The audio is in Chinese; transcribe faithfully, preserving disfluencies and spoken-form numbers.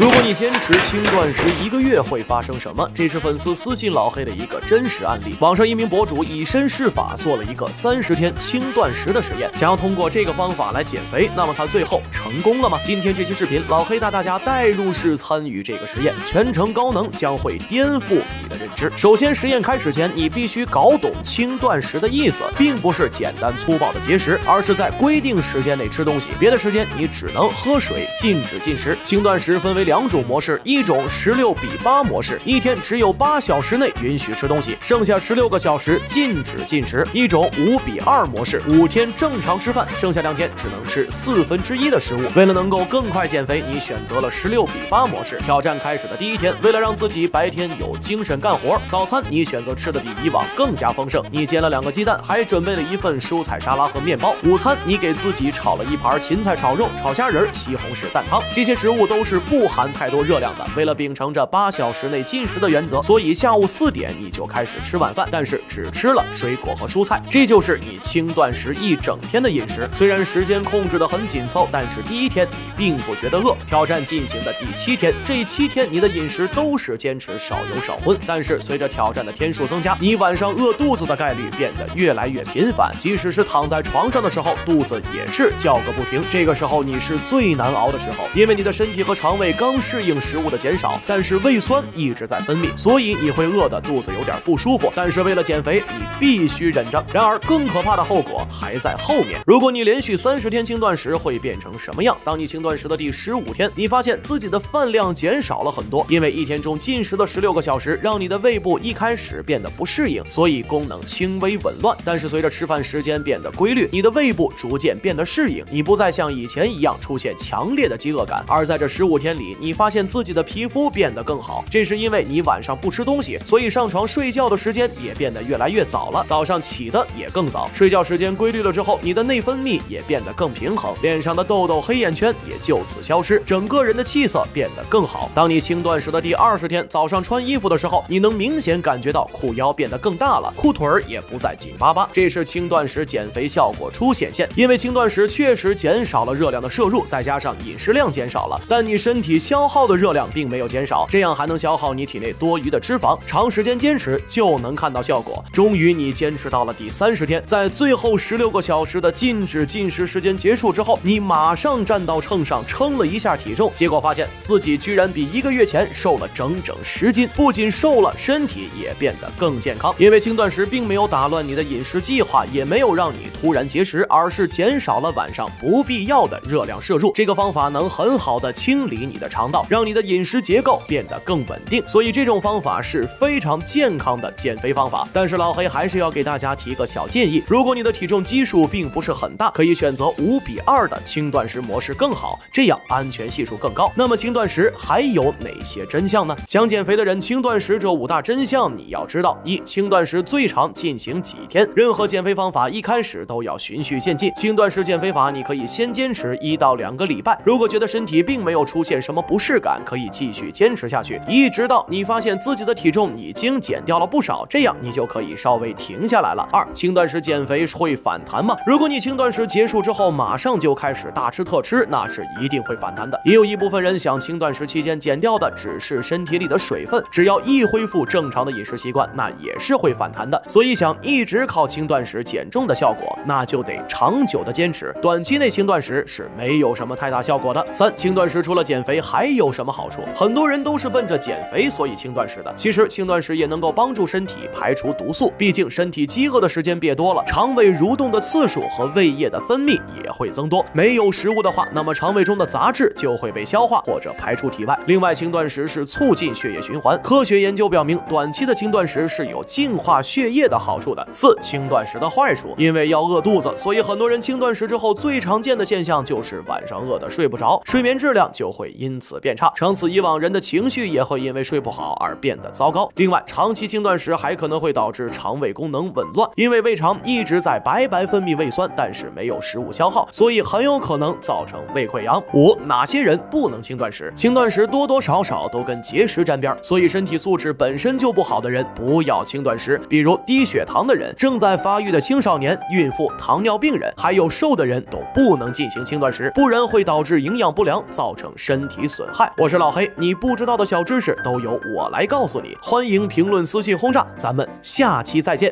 如果你坚持轻断食一个月会发生什么？这是粉丝私信老黑的一个真实案例。网上一名博主以身试法做了一个三十天轻断食的实验，想要通过这个方法来减肥。那么他最后成功了吗？今天这期视频，老黑带大家代入式参与这个实验，全程高能，将会颠覆你的认知。首先，实验开始前，你必须搞懂轻断食的意思，并不是简单粗暴的节食，而是在规定时间内吃东西，别的时间你只能喝水，禁止进食。轻断食分为两种模式，一种十六比八模式，一天只有八小时内允许吃东西，剩下十六个小时禁止进食；一种五比二模式，五天正常吃饭，剩下两天只能吃四分之一的食物。为了能够更快减肥，你选择了十六比八模式。挑战开始的第一天，为了让自己白天有精神干活，早餐你选择吃的比以往更加丰盛，你煎了两个鸡蛋，还准备了一份蔬菜沙拉和面包。午餐你给自己炒了一盘芹菜炒肉、炒虾仁、西红柿蛋汤，这些食物都是不含含太多热量的。为了秉承着八小时内进食的原则，所以下午四点你就开始吃晚饭，但是只吃了水果和蔬菜。这就是你轻断食一整天的饮食。虽然时间控制得很紧凑，但是第一天你并不觉得饿。挑战进行的第七天，这七天你的饮食都是坚持少油少荤，但是随着挑战的天数增加，你晚上饿肚子的概率变得越来越频繁，即使是躺在床上的时候，肚子也是叫个不停。这个时候你是最难熬的时候，因为你的身体和肠胃刚刚适应食物的减少，但是胃酸一直在分泌，所以你会饿得肚子有点不舒服。但是为了减肥，你必须忍着。然而更可怕的后果还在后面。如果你连续三十天轻断食，会变成什么样？当你轻断食的第十五天，你发现自己的饭量减少了很多，因为一天中进食的十六个小时，让你的胃部一开始变得不适应，所以功能轻微紊乱。但是随着吃饭时间变得规律，你的胃部逐渐变得适应，你不再像以前一样出现强烈的饥饿感。而在这十五天里，你发现自己的皮肤变得更好，这是因为你晚上不吃东西，所以上床睡觉的时间也变得越来越早了，早上起的也更早。睡觉时间规律了之后，你的内分泌也变得更平衡，脸上的痘痘、黑眼圈也就此消失，整个人的气色变得更好。当你轻断食的第二十天，早上穿衣服的时候，你能明显感觉到裤腰变得更大了，裤腿也不再紧巴巴。这是轻断食减肥效果初显现，因为轻断食确实减少了热量的摄入，再加上饮食量减少了，但你身体消耗的热量并没有减少，这样还能消耗你体内多余的脂肪。长时间坚持就能看到效果。终于，你坚持到了第三十天，在最后十六个小时的禁止进食时间结束之后，你马上站到秤上称了一下体重，结果发现自己居然比一个月前瘦了整整十斤。不仅瘦了，身体也变得更健康。因为轻断食并没有打乱你的饮食计划，也没有让你突然节食，而是减少了晚上不必要的热量摄入。这个方法能很好的清理你的肠。肠道让你的饮食结构变得更稳定，所以这种方法是非常健康的减肥方法。但是老黑还是要给大家提个小建议，如果你的体重基数并不是很大，可以选择五比二的轻断食模式更好，这样安全系数更高。那么轻断食还有哪些真相呢？想减肥的人，轻断食这五大真相你要知道：一、轻断食最长进行几天？任何减肥方法一开始都要循序渐进，轻断食减肥法你可以先坚持一到两个礼拜，如果觉得身体并没有出现什么不适感，可以继续坚持下去，一直到你发现自己的体重已经减掉了不少，这样你就可以稍微停下来了。二、轻断食减肥会反弹吗？如果你轻断食结束之后马上就开始大吃特吃，那是一定会反弹的。也有一部分人想轻断食期间减掉的只是身体里的水分，只要一恢复正常的饮食习惯，那也是会反弹的。所以想一直靠轻断食减重的效果，那就得长久的坚持，短期内轻断食是没有什么太大效果的。三、轻断食除了减肥还还有什么好处？很多人都是奔着减肥所以轻断食的，其实轻断食也能够帮助身体排除毒素，毕竟身体饥饿的时间变多了，肠胃蠕动的次数和胃液的分泌也会增多。没有食物的话，那么肠胃中的杂质就会被消化或者排出体外。另外，轻断食是促进血液循环，科学研究表明，短期的轻断食是有净化血液的好处的。四、轻断食的坏处，因为要饿肚子，所以很多人轻断食之后最常见的现象就是晚上饿得睡不着，睡眠质量就会因此变差，长此以往，人的情绪也会因为睡不好而变得糟糕。另外，长期轻断食还可能会导致肠胃功能紊乱，因为胃肠一直在白白分泌胃酸，但是没有食物消耗，所以很有可能造成胃溃疡。五、哪些人不能轻断食？轻断食多多少少都跟节食沾边，所以身体素质本身就不好的人不要轻断食，比如低血糖的人、正在发育的青少年、孕妇、糖尿病人，还有瘦的人都不能进行轻断食，不然会导致营养不良，造成身体损害。我是老黑，你不知道的小知识都由我来告诉你。欢迎评论、私信轰炸，咱们下期再见。